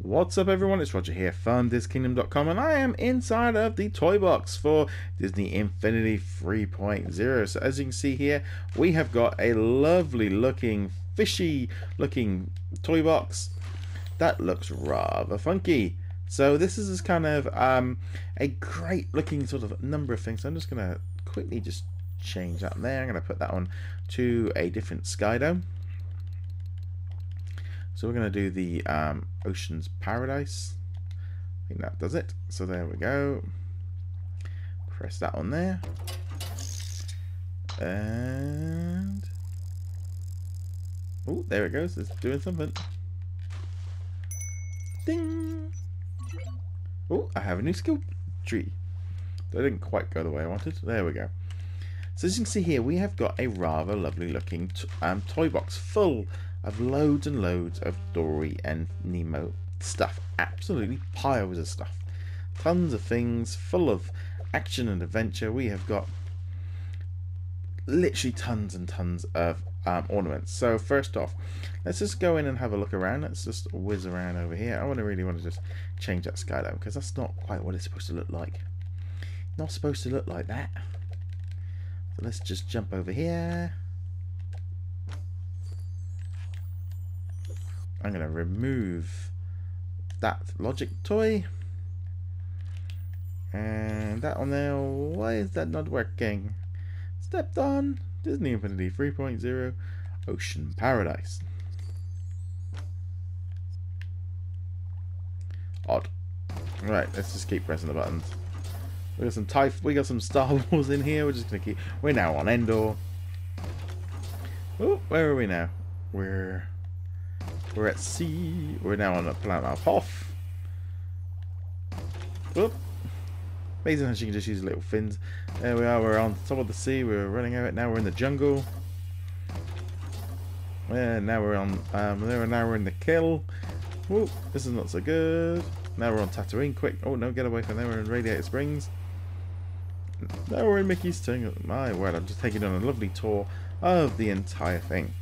What's up everyone, it's Roger here from DisKingdom.com and I am inside of the Toy Box for Disney Infinity 3.0. So as you can see here, we have got a lovely looking, fishy looking Toy Box that looks rather funky. So this is kind of a great looking sort of number of things. So I'm just going to quickly just change that there. I'm going to put that on to a different sky dome. So we're going to do the Ocean's Paradise. I think that does it. So there we go. Press that on there. And... oh, there it goes. It's doing something. Ding! Oh, I have a new skill tree. That didn't quite go the way I wanted. There we go. So as you can see here, we have got a rather lovely looking toy box full of loads and loads of Dory and Nemo stuff, absolutely piles of stuff, tons of things full of action and adventure. We have got literally tons and tons of ornaments. So first off, let's just go in and have a look around. Let's just whiz around over here. I really want to just change that skyline because that's not quite what it's supposed to look like. Not supposed to look like that. So let's just jump over here. I'm going to remove that logic toy and that on there. Why is that not working? Stepped on. Disney Infinity 3.0 Ocean Paradise. Odd. Right, let's just keep pressing the buttons. We got some Star Wars in here. We're just going to keep. We're now on Endor. Oh, where are we now? We're at sea. We're now on the planet of Hoth. Whoop. Amazing how she can just use little fins. There we are. We're on top of the sea. We're running out. Now we're in the jungle. Yeah, now we're on. Now we're in the kill. Whoop. This is not so good. Now we're on Tatooine. Quick. Oh no, get away from there. We're in Radiator Springs. Now we're in Mickey's thing. My word, I'm just taking on a lovely tour of the entire thing.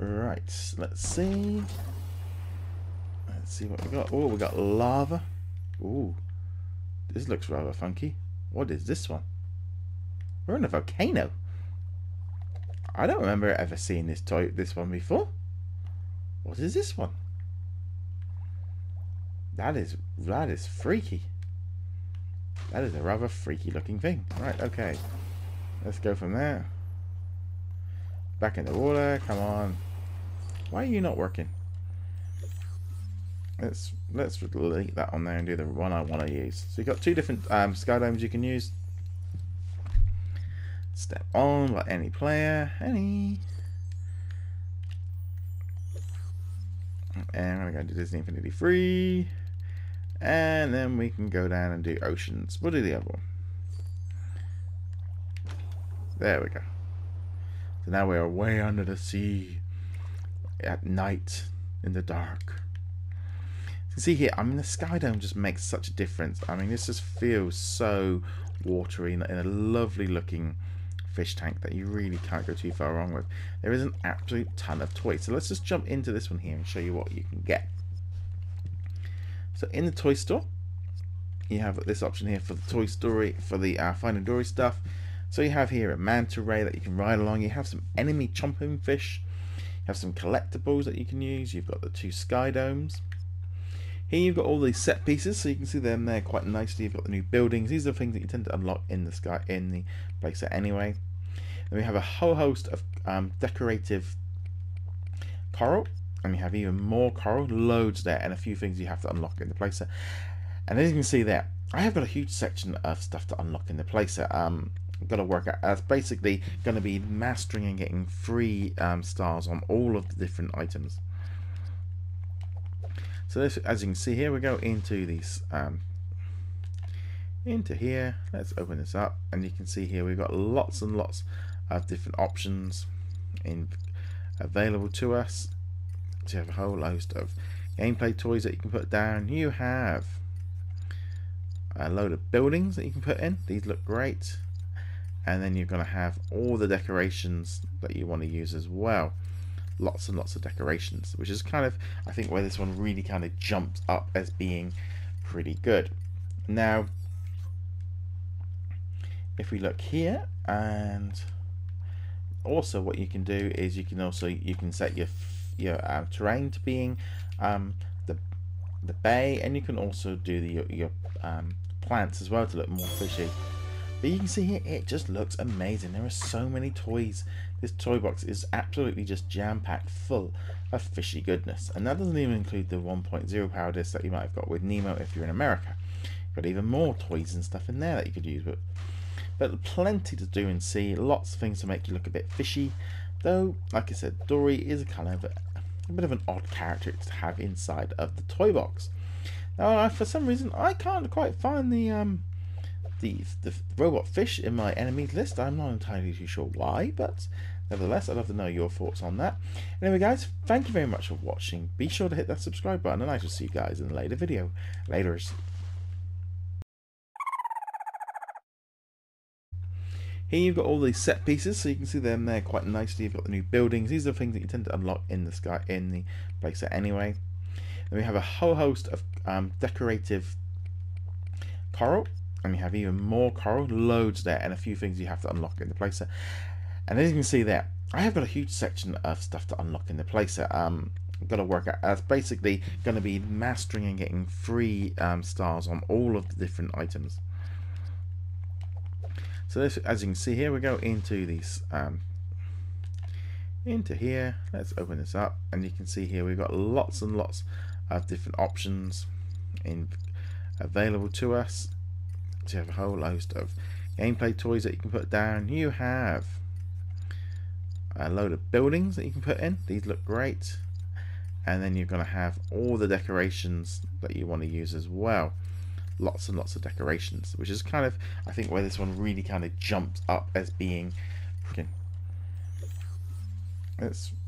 Right, let's see what we got. Oh, we got lava. Ooh, this looks rather funky. What is this one? We're in a volcano. I don't remember ever seeing this one before. What is this one? That is freaky. That is a rather freaky looking thing. Right, okay, let's go from there. Back in the water, come on. Why are you not working? Let's delete that on there and do the one I want to use. So you've got two different sky domes you can use. Step on like any player, any. And we're gonna go to Disney Infinity 3, and then we can go down and do Oceans. We'll do the other one. There we go. So now we are way under the sea. At night, in the dark. You can see here, I mean, the sky dome just makes such a difference. I mean, this just feels so watery and a lovely looking fish tank that you really can't go too far wrong with. There is an absolute ton of toys. So let's just jump into this one here and show you what you can get. So in the toy store, you have this option here for the Toy Story, for the Finding Dory stuff. So you have here a manta ray that you can ride along. You have some enemy chomping fish. Have some collectibles that you can use. You've got the two sky domes. Here you've got all these set pieces, so you can see them there quite nicely. You've got the new buildings. These are the things that you tend to unlock in the sky in the playset anyway. And we have a whole host of decorative coral, and we have even more coral, loads there, and a few things you have to unlock in the playset. And as you can see there, I have got a huge section of stuff to unlock in the playset. Got to work out. That's basically going to be mastering and getting free stars on all of the different items. So this, as you can see here, we go into these into here. Let's open this up, and you can see here we've got lots and lots of different options available to us. So you have a whole host of gameplay toys that you can put down. You have a load of buildings that you can put in. These look great. And then you're going to have all the decorations that you want to use as well. lots and lots of decorations, which is kind of, I think, where this one really kind of jumps up as being pretty good. Now, if we look here, and also what you can do is you can set your terrain to being the bay, and you can also do your plants as well to look more fishy. But you can see here, it just looks amazing. There are so many toys. This toy box is absolutely just jam-packed full of fishy goodness. And that doesn't even include the 1.0 power disc that you might have got with Nemo if you're in America. You've got even more toys and stuff in there that you could use with. But plenty to do and see, lots of things to make you look a bit fishy. Though, like I said, Dory is kind of a bit of an odd character to have inside of the toy box. Now, for some reason, I can't quite find the robot fish in my enemies list. I'm not entirely too sure why, but nevertheless, I'd love to know your thoughts on that. Anyway, guys, thank you very much for watching. Be sure to hit that subscribe button, and I shall see you guys in a later video. Laters. Here you've got all these set pieces, so you can see them there quite nicely. You've got the new buildings. These are the things that you tend to unlock in the sky, in the playset anyway. And we have a whole host of decorative coral. And we have even more coral, loads there, and a few things you have to unlock in the playset. And as you can see there, I have got a huge section of stuff to unlock in the playset. I've got to work out. That's basically going to be mastering and getting free stars on all of the different items. So this, as you can see here, we go into these, into here. Let's open this up, and you can see here we've got lots and lots of different options available to us. So you have a whole host of gameplay toys that you can put down. You have a load of buildings that you can put in. These look great. And then you're going to have all the decorations that you want to use as well. Lots and lots of decorations, which is kind of, I think, where this one really kind of jumps up as being freaking.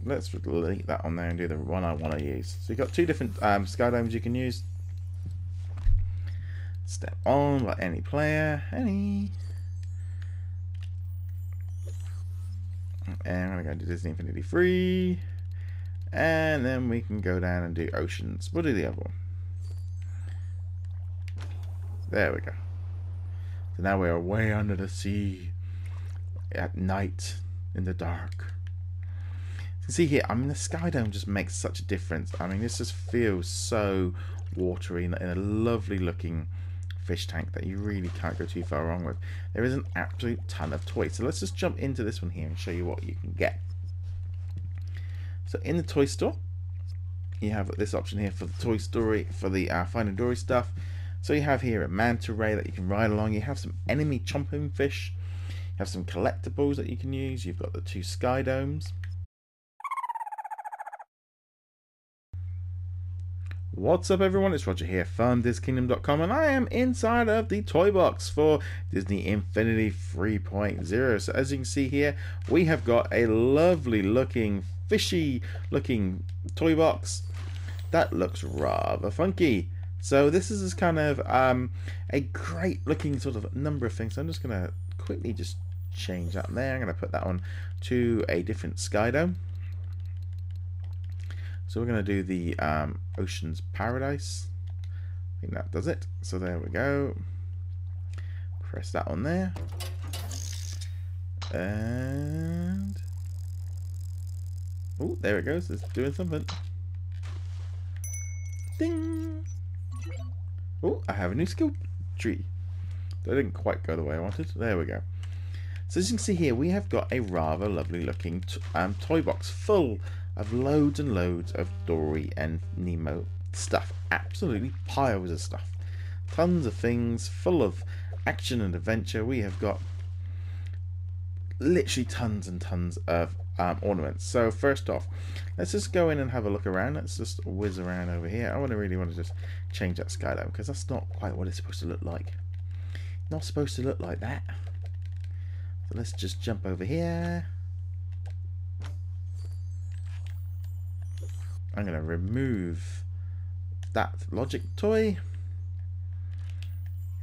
Let's delete that on there and do the one I want to use. So you've got two different skydomes you can use. Step on like any player, and we're going to do Disney Infinity 3, and then we can go down and do Oceans. We'll do the other one. There we go. So now we are way under the sea at night in the dark. You see here, I mean, the Skydome just makes such a difference. I mean, this just feels so watery and a lovely looking fish tank that you really can't go too far wrong with. There is an absolute ton of toys, so let's just jump into this one here and show you what you can get. So in the toy store you have this option here for the Toy Story, for the Finding Dory stuff. So you have here a manta ray that you can ride along. You have some enemy chomping fish, you have some collectibles that you can use, you've got the two sky domes, What's up everyone, it's Roger here from DisKingdom.com, and I am inside of the toy box for Disney Infinity 3.0. So as you can see here, we have got a lovely looking, fishy looking toy box that looks rather funky. So this is kind of a great looking sort of number of things. So I'm just going to quickly just change that there. I'm going to put that on to a different skydome. So we're going to do the Ocean's Paradise. I think that does it. So there we go. Press that on there. And... oh, there it goes. It's doing something. Ding! Oh, I have a new skill tree. That didn't quite go the way I wanted. There we go. So as you can see here, we have got a rather lovely looking toy box full of loads and loads of Dory and Nemo stuff. Absolutely piles of stuff. Tons of things full of action and adventure. We have got literally tons and tons of ornaments. So first off, let's just go in and have a look around. Let's just whiz around over here. I really want to just change that skydome, because that's not quite what it's supposed to look like. Not supposed to look like that. So let's just jump over here. I'm going to remove that logic toy.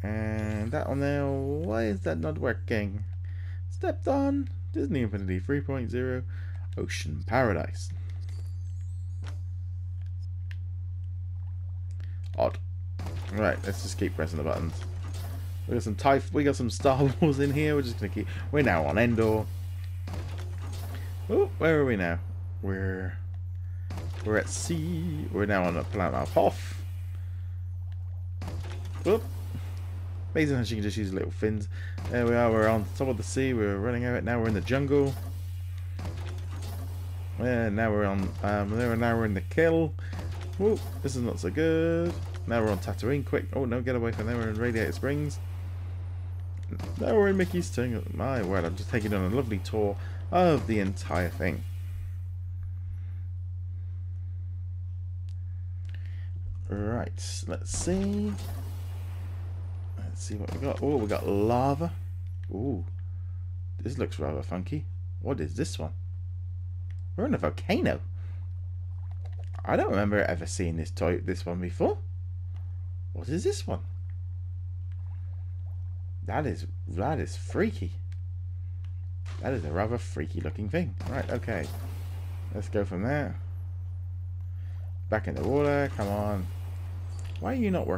And that on there. Why is that not working? Stepped on. Disney Infinity 3.0 Ocean Paradise. odd. Right, let's just keep pressing the buttons. We got some Star Wars in here. We're just gonna keep. We're now on Endor. Oh, where are we now? We're at sea. We're now on the planet of Hoth. Whoop. Amazing how she can just use little fins. There we are. We're on top of the sea. We're running out. Now we're in the jungle. Yeah, now we're on. Now we're in the kill. Whoop. This is not so good. Now we're on Tatooine. Quick! Oh no, get away from there. We're in Radiator Springs. Now we're in Mickey's thing. My word! I'm just taking on a lovely tour of the entire thing. Right. Let's see. Let's see what we got. Oh, we got lava. Ooh, this looks rather funky. What is this one? We're in a volcano. I don't remember ever seeing this one before. What is this one? That is freaky. That is a rather freaky looking thing. Right, okay. Let's go from there. Back in the water, come on. Why are you not working?